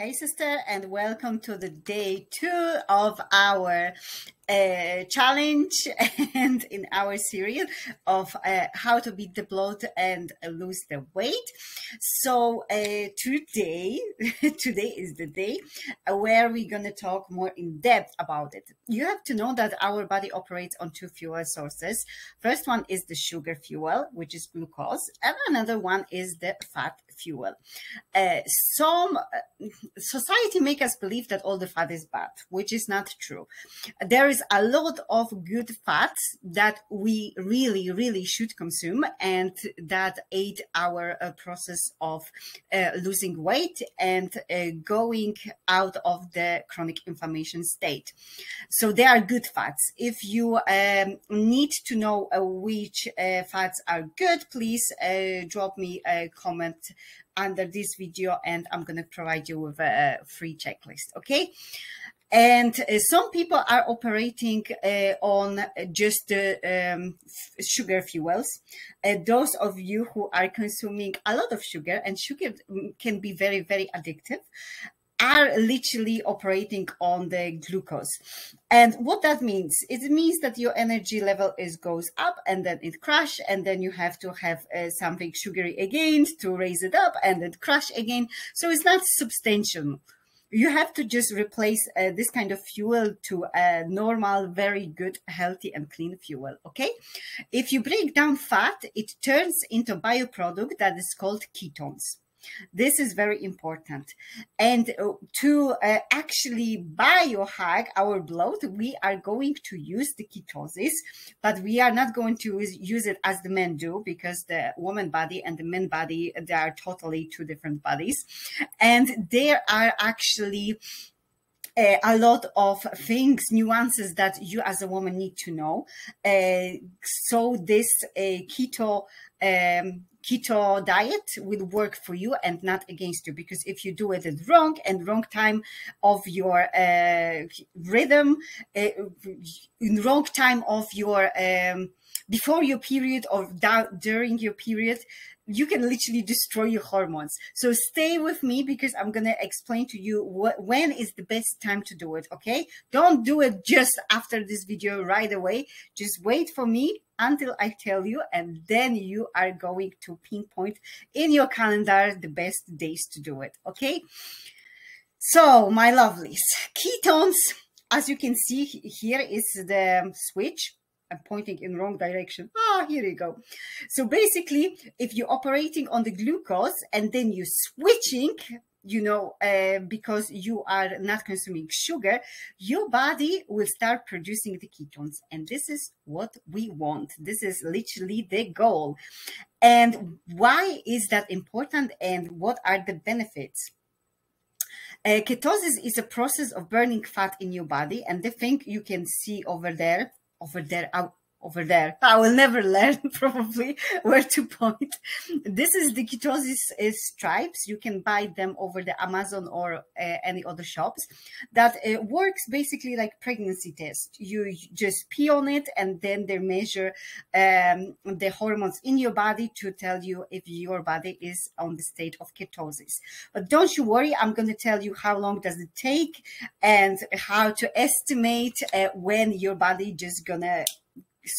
Hey sister, and welcome to the day 2 of our challenge and in our series of how to beat the bloat and lose the weight. So today is the day where we're going to talk more in depth about it. You have to know that our body operates on 2 fuel sources. First one is the sugar fuel, which is glucose, and another one is the fat fuel. Some society make us believe that all the fat is bad, which is not true. There is a lot of good fats that we really should consume, and that aid our process of losing weight and going out of the chronic inflammation state. So they are good fats. If you need to know which fats are good, please drop me a comment under this video and I'm going to provide you with a free checklist, okay? And some people are operating on just sugar fuels. Those of you who are consuming a lot of sugar, and sugar can be very addictive, are literally operating on the glucose. And what that means, it means that your energy level goes up and then it crashes, and then you have to have something sugary again to raise it up and then crash again. So it's not substantial. You have to just replace this kind of fuel to a normal, very good, healthy and clean fuel, okay? If you break down fat, it turns into a bioproduct that is called ketones. This is very important. And to actually biohack our bloat, we are going to use the ketosis, but we are not going to use it as the men do, because the woman body and the men body, they are totally 2 different bodies. And there are actually a lot of things, nuances that you as a woman need to know. So this keto diet will work for you and not against you, because if you do it at wrong and wrong time of your rhythm, in wrong time of your before your period or during your period, you can literally destroy your hormones. So stay with me, because I'm going to explain to you when is the best time to do it, okay? Don't do it just after this video right away. Just wait for me until I tell you, and then you are going to pinpoint in your calendar the best days to do it, okay? So my lovelies, ketones, as you can see here is the switch. I'm pointing in wrong direction. Ah, here you go. So basically, if you're operating on the glucose and then you're switching, you know, because you are not consuming sugar, your body will start producing the ketones. And this is what we want. This is literally the goal. And why is that important? And what are the benefits? Ketosis is a process of burning fat in your body. And the thing you can see over there, I will never learn probably where to point. This is the ketosis stripes. You can buy them over the Amazon or any other shops. That works basically like pregnancy test. You just pee on it and then they measure the hormones in your body to tell you if your body is on the state of ketosis. But don't you worry, I'm going to tell you how long does it take and how to estimate when your body just gonna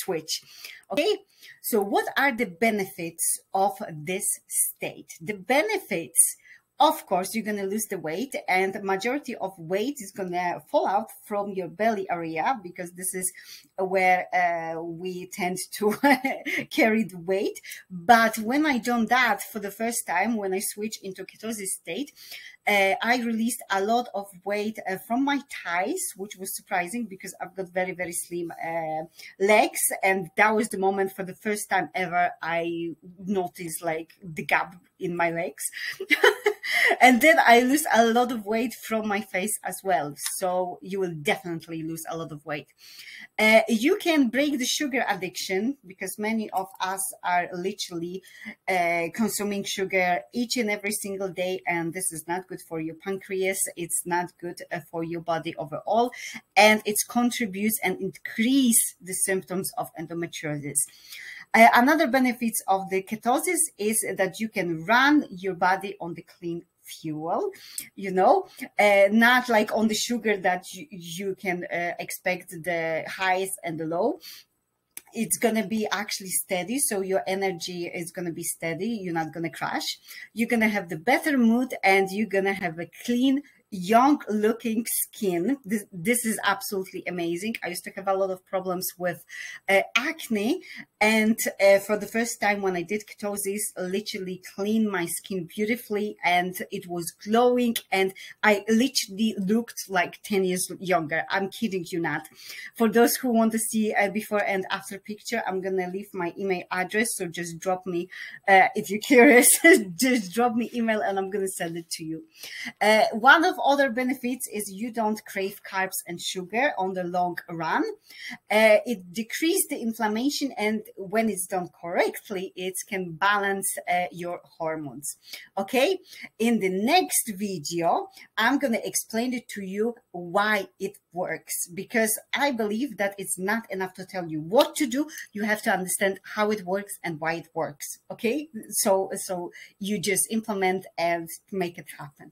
switch. Okay, so what are the benefits of this state? The benefits, of course, you're going to lose the weight, and the majority of weight is going to fall out from your belly area, because this is where we tend to carry the weight. But when I done that for the first time, when I switched into ketosis state, I released a lot of weight from my thighs, which was surprising because I've got very slim legs, and that was the moment for the first time ever I noticed like the gap in my legs. And then I lose a lot of weight from my face as well. So you will definitely lose a lot of weight. You can break the sugar addiction, because many of us are literally consuming sugar each and every single day. And this is not good for your pancreas. It's not good for your body overall. And it contributes and increases the symptoms of endometriosis. Another benefit of the ketosis is that you can run your body on the clean fuel, you know, not like on the sugar that you can expect the highs and the low. It's going to be actually steady. So your energy is going to be steady. You're not going to crash. You're going to have the better mood and you're going to have a clean, young looking skin. This is absolutely amazing. I used to have a lot of problems with acne. And for the first time when I did ketosis, literally cleaned my skin beautifully and it was glowing. And I literally looked like 10 years younger. I'm kidding you not. For those who want to see a before and after picture, I'm going to leave my email address. So just drop me, if you're curious, just drop me email and I'm going to send it to you. One of other benefits is you don't crave carbs and sugar on the long run. It decreases the inflammation, and when it's done correctly, it can balance your hormones. Okay, in the next video, I'm going to explain it to you why it works, because I believe that it's not enough to tell you what to do. You have to understand how it works and why it works. Okay, so you just implement and make it happen.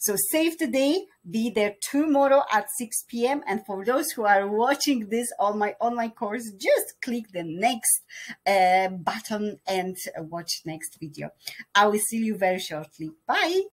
So save the day, be there tomorrow at 6 p.m. And for those who are watching this on my online course, just click the next button and watch next video. I will see you very shortly. Bye.